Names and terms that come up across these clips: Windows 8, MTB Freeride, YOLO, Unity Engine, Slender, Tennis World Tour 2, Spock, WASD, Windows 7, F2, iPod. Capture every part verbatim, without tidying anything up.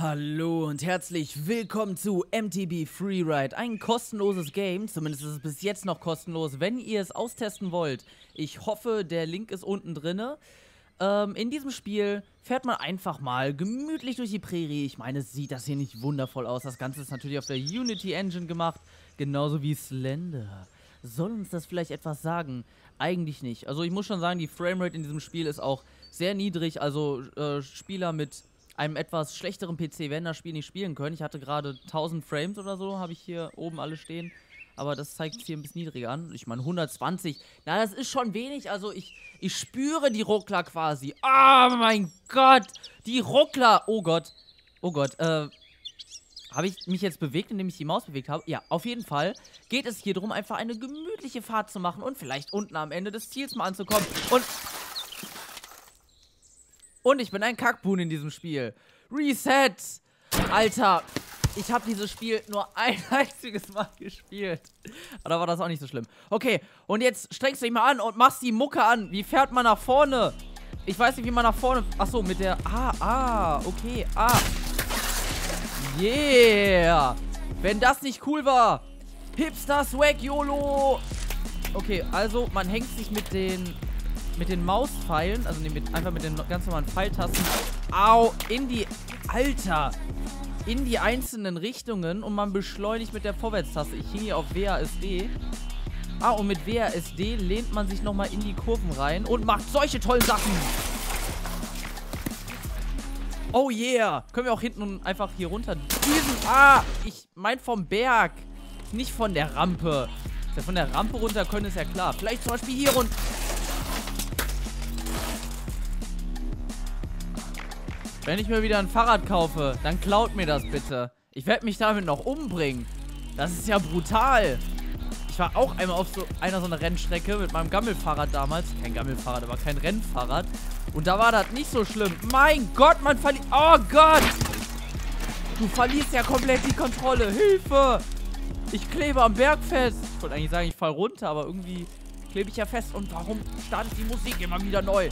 Hallo und herzlich willkommen zu M T B Freeride, ein kostenloses Game, zumindest ist es bis jetzt noch kostenlos, wenn ihr es austesten wollt. Ich hoffe, der Link ist unten drinne. Ähm, in diesem Spiel fährt man einfach mal gemütlich durch die Prärie. Ich meine, es sieht das hier nicht wundervoll aus. Das Ganze ist natürlich auf der Unity Engine gemacht, genauso wie Slender. Soll uns das vielleicht etwas sagen? Eigentlich nicht. Also ich muss schon sagen, die Framerate in diesem Spiel ist auch sehr niedrig, also äh, Spieler mit einem etwas schlechteren P C werden das Spiel nicht spielen können. Ich hatte gerade tausend Frames oder so, habe ich hier oben alle stehen. Aber das zeigt es hier ein bisschen niedriger an. Ich meine, hundertzwanzig. Na, das ist schon wenig. Also, ich, ich spüre die Ruckler quasi. Oh mein Gott! Die Ruckler! Oh Gott. Oh Gott. Äh, habe ich mich jetzt bewegt, indem ich die Maus bewegt habe? Ja, auf jeden Fall geht es hier darum, einfach eine gemütliche Fahrt zu machen und vielleicht unten am Ende des Ziels mal anzukommen. Und... Und ich bin ein Kackbuhn in diesem Spiel. Reset! Alter, ich habe dieses Spiel nur ein einziges Mal gespielt. Aber da war das auch nicht so schlimm. Okay, und jetzt strengst du dich mal an und machst die Mucke an. Wie fährt man nach vorne? Ich weiß nicht, wie man nach vorne... Achso, mit der... Ah, ah, okay, ah. Yeah! Wenn das nicht cool war. Hipster Swag YOLO! Okay, also man hängt sich mit den... mit den Mauspfeilen, also nee, mit, einfach mit den ganz normalen Pfeiltasten, au, in die, Alter, in die einzelnen Richtungen und man beschleunigt mit der Vorwärtstaste. Ich hing hier auf W A S D. Ah, und mit W A S D lehnt man sich nochmal in die Kurven rein und macht solche tollen Sachen. Oh yeah. Können wir auch hinten einfach hier runter düsen. Ah, ich mein vom Berg, nicht von der Rampe. Dass wir von der Rampe runter können, ist ja klar. Vielleicht zum Beispiel hier runter. Wenn ich mir wieder ein Fahrrad kaufe, dann klaut mir das bitte. Ich werde mich damit noch umbringen. Das ist ja brutal. Ich war auch einmal auf so einer so einer Rennstrecke mit meinem Gammelfahrrad damals. Kein Gammelfahrrad, aber kein Rennfahrrad. Und da war das nicht so schlimm. Mein Gott, man verliert... Oh Gott! Du verlierst ja komplett die Kontrolle. Hilfe! Ich klebe am Berg fest. Ich wollte eigentlich sagen, ich fall runter, aber irgendwie klebe ich ja fest. Und warum startet die Musik immer wieder neu?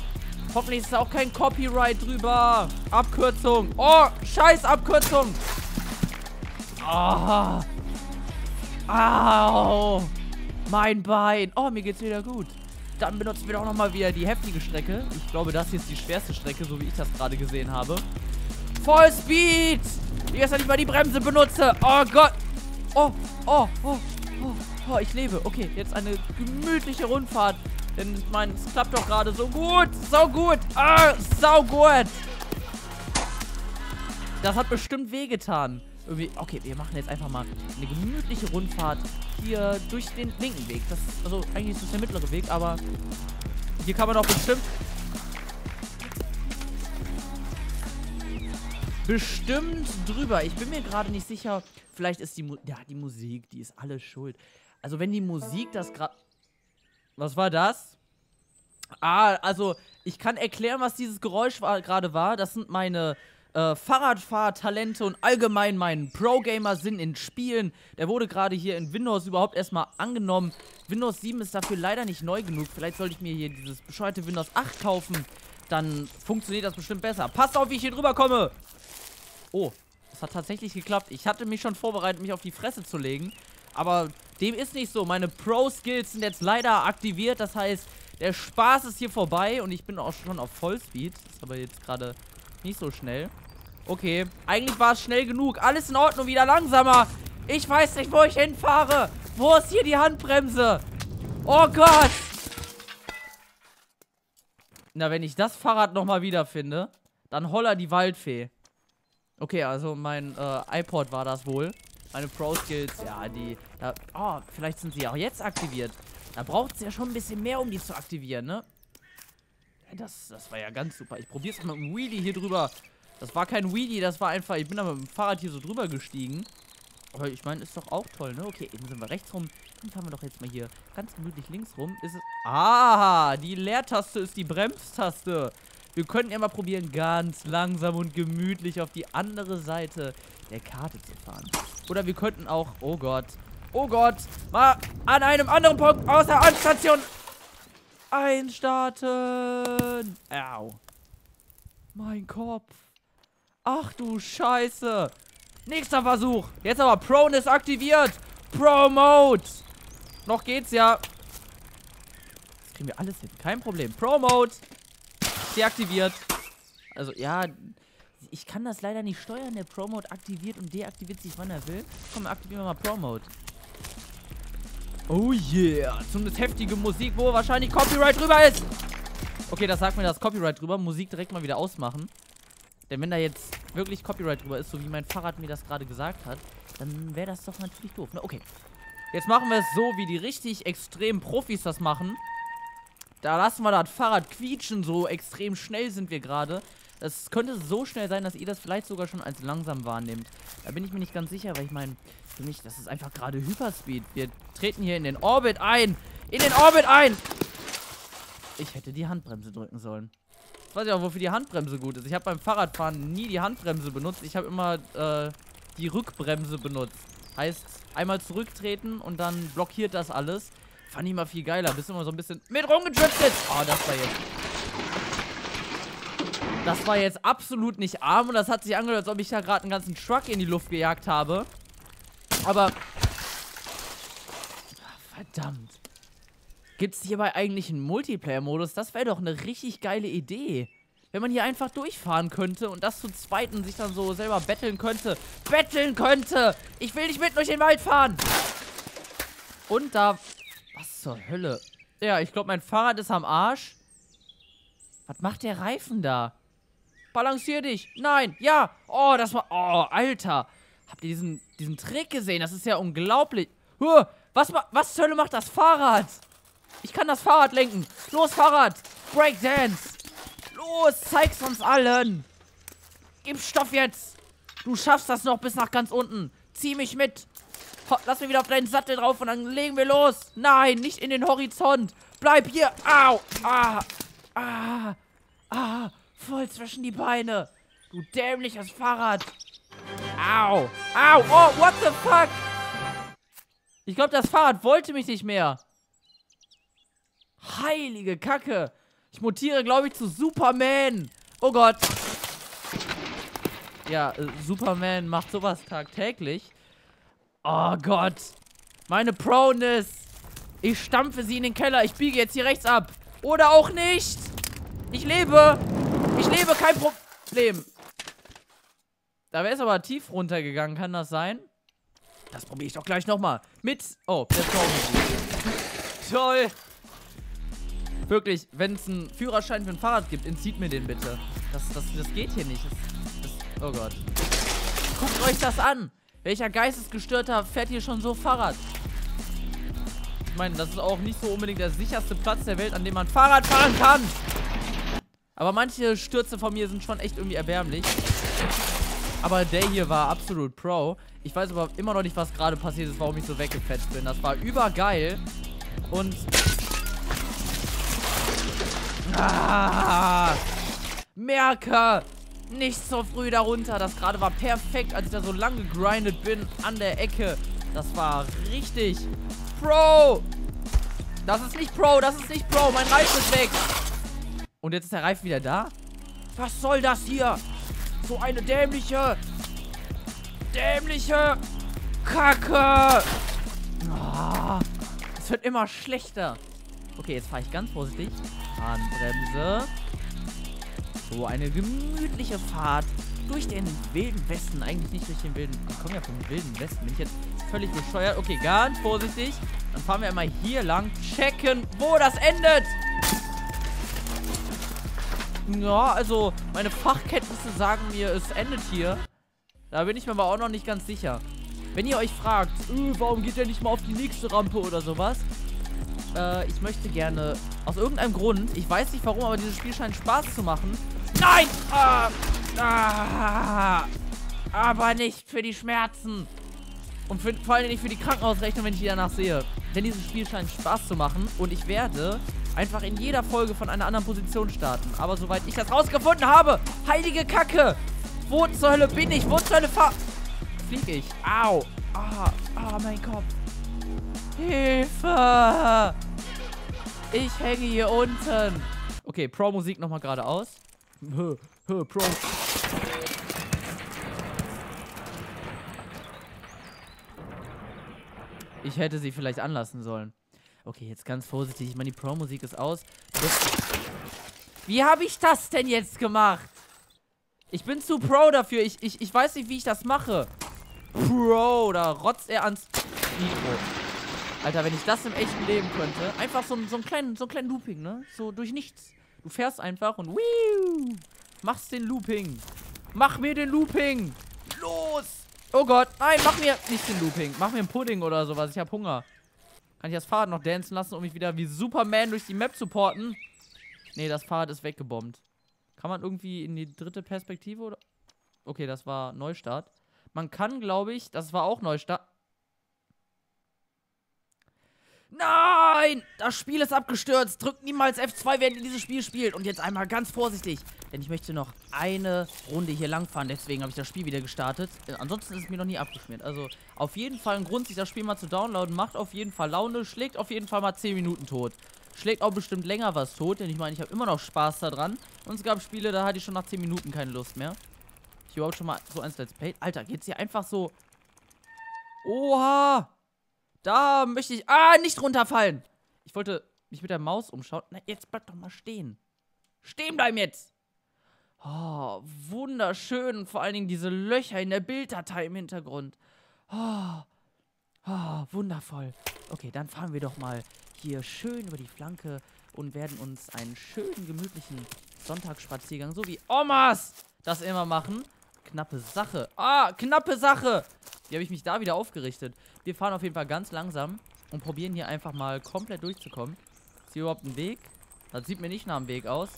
Hoffentlich ist da auch kein Copyright drüber. Abkürzung. Oh, scheiß Abkürzung. Ah. Au. Mein Bein. Oh, mir geht's wieder gut. Dann benutzen wir doch nochmal wieder die heftige Strecke. Ich glaube, das hier ist die schwerste Strecke, so wie ich das gerade gesehen habe. Vollspeed. Ich weiß ja nicht mal die Bremse benutze. Oh Gott. Oh, oh, oh, oh. Oh, ich lebe. Okay, jetzt eine gemütliche Rundfahrt. Denn ich meine, es klappt doch gerade so gut. So gut. Ah, so gut. Das hat bestimmt wehgetan. Irgendwie. Okay, wir machen jetzt einfach mal eine gemütliche Rundfahrt hier durch den linken Weg. Das ist, also eigentlich ist das der mittlere Weg, aber hier kann man doch bestimmt... Bestimmt drüber. Ich bin mir gerade nicht sicher. Vielleicht ist die... Mu- ja, die Musik, die ist alles schuld. Also wenn die Musik das gerade... Was war das? Ah, also ich kann erklären, was dieses Geräusch gerade war. Das sind meine äh, Fahrradfahrtalente und allgemein mein Pro-Gamer-Sinn in Spielen. Der wurde gerade hier in Windows überhaupt erstmal angenommen. Windows sieben ist dafür leider nicht neu genug. Vielleicht sollte ich mir hier dieses bescheuerte Windows acht kaufen. Dann funktioniert das bestimmt besser. Passt auf, wie ich hier drüber komme. Oh, das hat tatsächlich geklappt. Ich hatte mich schon vorbereitet, mich auf die Fresse zu legen. Aber dem ist nicht so. Meine Pro-Skills sind jetzt leider aktiviert. Das heißt, der Spaß ist hier vorbei. Und ich bin auch schon auf Vollspeed. Ist aber jetzt gerade nicht so schnell. Okay, eigentlich war es schnell genug. Alles in Ordnung, wieder langsamer. Ich weiß nicht, wo ich hinfahre. Wo ist hier die Handbremse? Oh Gott. Na, wenn ich das Fahrrad nochmal wiederfinde, dann holla die Waldfee. Okay, also mein äh, iPod war das wohl. Meine Pro-Skills, ja, die... Da, oh, vielleicht sind sie auch jetzt aktiviert. Da braucht es ja schon ein bisschen mehr, um die zu aktivieren, ne? Das, das war ja ganz super. Ich probiere es mal mit dem Wheelie hier drüber. Das war kein Wheelie, das war einfach... Ich bin da mit dem Fahrrad hier so drüber gestiegen. Aber ich meine, ist doch auch toll, ne? Okay, eben sind wir rechts rum. Dann fahren wir doch jetzt mal hier ganz gemütlich links rum. Ist es... Ah, die Leertaste ist die Bremstaste. Wir könnten ja mal probieren, ganz langsam und gemütlich auf die andere Seite der Karte zu fahren. Oder wir könnten auch, oh Gott, oh Gott, mal an einem anderen Punkt aus der Anstation einstarten. Au. Mein Kopf. Ach du Scheiße. Nächster Versuch. Jetzt aber Prone ist aktiviert. Pro Mode. Noch geht's ja. Das kriegen wir alles hin. Kein Problem. Pro Mode. Deaktiviert. Also ja, ich kann das leider nicht steuern. Der Pro Mode aktiviert und deaktiviert sich, wann er will. Komm, aktivieren wir mal Pro Mode. Oh yeah. Zumindest heftige Musik, wo wahrscheinlich Copyright drüber ist. Okay, das sagt mir das Copyright drüber. Musik direkt mal wieder ausmachen. Denn wenn da jetzt wirklich Copyright drüber ist, so wie mein Fahrrad mir das gerade gesagt hat, dann wäre das doch natürlich doof. Na, okay. Jetzt machen wir es so, wie die richtig extremen Profis das machen. Da lassen wir das Fahrrad quietschen, so extrem schnell sind wir gerade. Das könnte so schnell sein, dass ihr das vielleicht sogar schon als langsam wahrnehmt. Da bin ich mir nicht ganz sicher, weil ich meine, für mich, das ist einfach gerade Hyperspeed. Wir treten hier in den Orbit ein. In den Orbit ein! Ich hätte die Handbremse drücken sollen. Ich weiß ja auch, wofür die Handbremse gut ist. Ich habe beim Fahrradfahren nie die Handbremse benutzt. Ich habe immer äh, die Rückbremse benutzt. Heißt, einmal zurücktreten und dann blockiert das alles. Fand ich mal viel geiler. Bist immer so ein bisschen mit rumgedriftet. Oh, das war jetzt... Das war jetzt absolut nicht arm. Und das hat sich angehört, als ob ich da gerade einen ganzen Truck in die Luft gejagt habe. Aber... Ach, verdammt. Gibt's hierbei eigentlich einen Multiplayer-Modus? Das wäre doch eine richtig geile Idee. Wenn man hier einfach durchfahren könnte und das zu zweit und sich dann so selber betteln könnte. Betteln könnte! Ich will nicht mit durch den Wald fahren! Und da... Was zur Hölle? Ja, ich glaube, mein Fahrrad ist am Arsch. Was macht der Reifen da? Balancier dich! Nein! Ja! Oh, das war... Oh, Alter! Habt ihr diesen, diesen Trick gesehen? Das ist ja unglaublich. Huh, was, was zur Hölle macht das Fahrrad? Ich kann das Fahrrad lenken. Los, Fahrrad. Breakdance. Los, zeig's uns allen. Gib Stoff jetzt. Du schaffst das noch bis nach ganz unten. Zieh mich mit. Ho, lass mich wieder auf deinen Sattel drauf und dann legen wir los. Nein, nicht in den Horizont. Bleib hier. Au. Ah. Ah. Ah. Voll zwischen die Beine. Du dämliches Fahrrad. Au. Au. Oh, what the fuck? Ich glaube, das Fahrrad wollte mich nicht mehr. Heilige Kacke. Ich mutiere, glaube ich, zu Superman. Oh Gott. Ja, äh, Superman macht sowas tagtäglich. Oh Gott. Meine Proneness. Ich stampfe sie in den Keller. Ich biege jetzt hier rechts ab. Oder auch nicht. Ich lebe. Ich lebe, kein Problem. Da wäre es aber tief runtergegangen. Kann das sein? Das probiere ich doch gleich nochmal. Mit... Oh, der Traum. Toll. Wirklich, wenn es einen Führerschein für ein Fahrrad gibt, entzieht mir den bitte. Das, das, das geht hier nicht. Das, das, oh Gott. Guckt euch das an. Welcher Geistesgestörter fährt hier schon so Fahrrad? Ich meine, das ist auch nicht so unbedingt der sicherste Platz der Welt, an dem man Fahrrad fahren kann. Aber manche Stürze von mir sind schon echt irgendwie erbärmlich. Aber der hier war absolut Pro. Ich weiß aber immer noch nicht, was gerade passiert ist, warum ich so weggefetzt bin. Das war übergeil. Und... Ah, merke! Nicht so früh darunter. Das gerade war perfekt, als ich da so lang gegrindet bin an der Ecke. Das war richtig. Pro! Das ist nicht Pro, das ist nicht Pro. Mein Reifen ist weg. Und jetzt ist der Reifen wieder da? Was soll das hier? So eine dämliche, dämliche Kacke! Ah, es wird immer schlechter. Okay, jetzt fahre ich ganz vorsichtig. Handbremse. So eine gemütliche Fahrt durch den wilden Westen. Eigentlich nicht durch den wilden... Ich komme ja vom wilden Westen. Bin ich jetzt völlig bescheuert. Okay, ganz vorsichtig. Dann fahren wir einmal hier lang. Checken, wo das endet. Ja, also meine Fachkenntnisse sagen mir, es endet hier. Da bin ich mir aber auch noch nicht ganz sicher. Wenn ihr euch fragt, äh, warum geht der nicht mal auf die nächste Rampe oder sowas... Ich möchte gerne, aus irgendeinem Grund, ich weiß nicht warum, aber dieses Spiel scheint Spaß zu machen. Nein! Ah, ah, aber nicht für die Schmerzen. Und für, vor allem nicht für die Krankenhausrechnung, wenn ich die danach sehe. Denn dieses Spiel scheint Spaß zu machen. Und ich werde einfach in jeder Folge von einer anderen Position starten. Aber soweit ich das rausgefunden habe, heilige Kacke! Wo zur Hölle bin ich? Wo zur Hölle fahr... Flieg ich. Au. Ah, ah, mein Kopf. Hilfe! Ich hänge hier unten. Okay, Pro-Musik nochmal geradeaus. Pro. Ich hätte sie vielleicht anlassen sollen. Okay, jetzt ganz vorsichtig. Ich meine, die Pro-Musik ist aus. Wie habe ich das denn jetzt gemacht? Ich bin zu Pro dafür. Ich, ich, ich weiß nicht, wie ich das mache. Pro, da rotzt er ans Mikro. Alter, wenn ich das im echten Leben könnte. Einfach so, so, einen, kleinen, so einen kleinen Looping, ne? So durch nichts. Du fährst einfach und wiu, machst den Looping. Mach mir den Looping. Los! Oh Gott, nein, mach mir nicht den Looping. Mach mir einen Pudding oder sowas. Ich hab Hunger. Kann ich das Fahrrad noch dancen lassen, um mich wieder wie Superman durch die Map zu porten? Nee, das Fahrrad ist weggebombt. Kann man irgendwie in die dritte Perspektive oder? Okay, das war Neustart. Man kann, glaube ich, das war auch Neustart. Nein! Das Spiel ist abgestürzt. Drückt niemals F zwei, während ihr dieses Spiel spielt. Und jetzt einmal ganz vorsichtig. Denn ich möchte noch eine Runde hier lang fahren. Deswegen habe ich das Spiel wieder gestartet. Ansonsten ist es mir noch nie abgeschmiert. Also auf jeden Fall ein Grund, sich das Spiel mal zu downloaden. Macht auf jeden Fall Laune. Schlägt auf jeden Fall mal zehn Minuten tot. Schlägt auch bestimmt länger was tot. Denn ich meine, ich habe immer noch Spaß daran. Und es gab Spiele, da hatte ich schon nach zehn Minuten keine Lust mehr. Ich überhaupt schon mal so eins Let's Play. Alter, geht's hier einfach so... Oha! Da möchte ich... Ah, nicht runterfallen. Ich wollte mich mit der Maus umschauen. Na, jetzt bleib doch mal stehen. Stehen bleiben jetzt. Oh, wunderschön. Und vor allen Dingen diese Löcher in der Bilddatei im Hintergrund. Oh, oh, wundervoll. Okay, dann fahren wir doch mal hier schön über die Flanke und werden uns einen schönen, gemütlichen Sonntagsspaziergang, so wie Omas das immer machen. Knappe Sache. Ah, knappe Sache. Wie habe ich mich da wieder aufgerichtet? Wir fahren auf jeden Fall ganz langsam und probieren hier einfach mal komplett durchzukommen. Ist hier überhaupt ein Weg? Das sieht mir nicht nach dem Weg aus.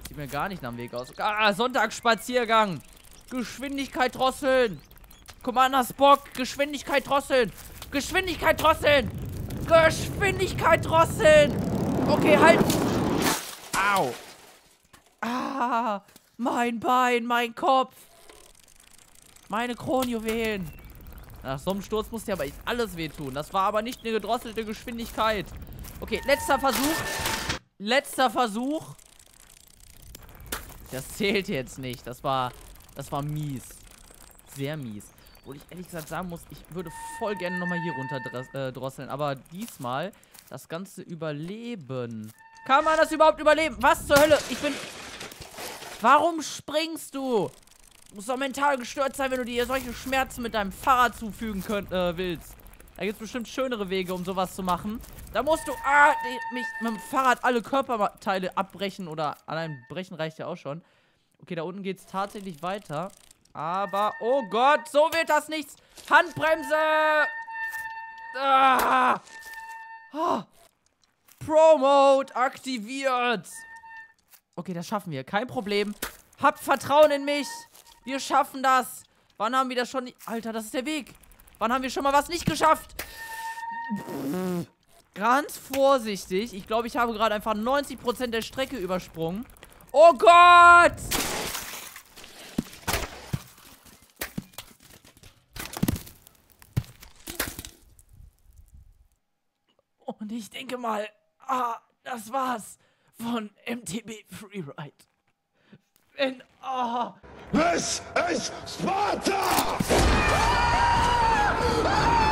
Das sieht mir gar nicht nach dem Weg aus. Ah, Sonntagsspaziergang. Geschwindigkeit drosseln. Commander Spock, Geschwindigkeit drosseln. Geschwindigkeit drosseln. Geschwindigkeit drosseln. Okay, halt. Au. Ah, mein Bein, mein Kopf. Meine Kronjuwelen. Nach so einem Sturz muss dir aber alles wehtun. Das war aber nicht eine gedrosselte Geschwindigkeit. Okay, letzter Versuch. Letzter Versuch. Das zählt jetzt nicht. Das war, das war mies. Sehr mies. Obwohl ich ehrlich gesagt sagen muss, ich würde voll gerne nochmal hier runter drosseln. Aber diesmal das Ganze überleben. Kann man das überhaupt überleben? Was zur Hölle? Ich bin... Warum springst du? Du musst doch mental gestört sein, wenn du dir solche Schmerzen mit deinem Fahrrad zufügen könnt, äh, willst. Da gibt es bestimmt schönere Wege, um sowas zu machen. Da musst du ah, mich mit dem Fahrrad alle Körperteile abbrechen oder allein brechen reicht ja auch schon. Okay, da unten geht es tatsächlich weiter. Aber, oh Gott, so wird das nichts. Handbremse! Ah. Ah. Pro-Mode aktiviert. Okay, das schaffen wir. Kein Problem. Habt Vertrauen in mich. Wir schaffen das. Wann haben wir das schon... Alter, das ist der Weg. Wann haben wir schon mal was nicht geschafft? Ganz vorsichtig. Ich glaube, ich habe gerade einfach neunzig Prozent der Strecke übersprungen. Oh Gott! Und ich denke mal, ah, das war's von M T B Freeride. In, oh. Es ist Sparta! Ah! Ah!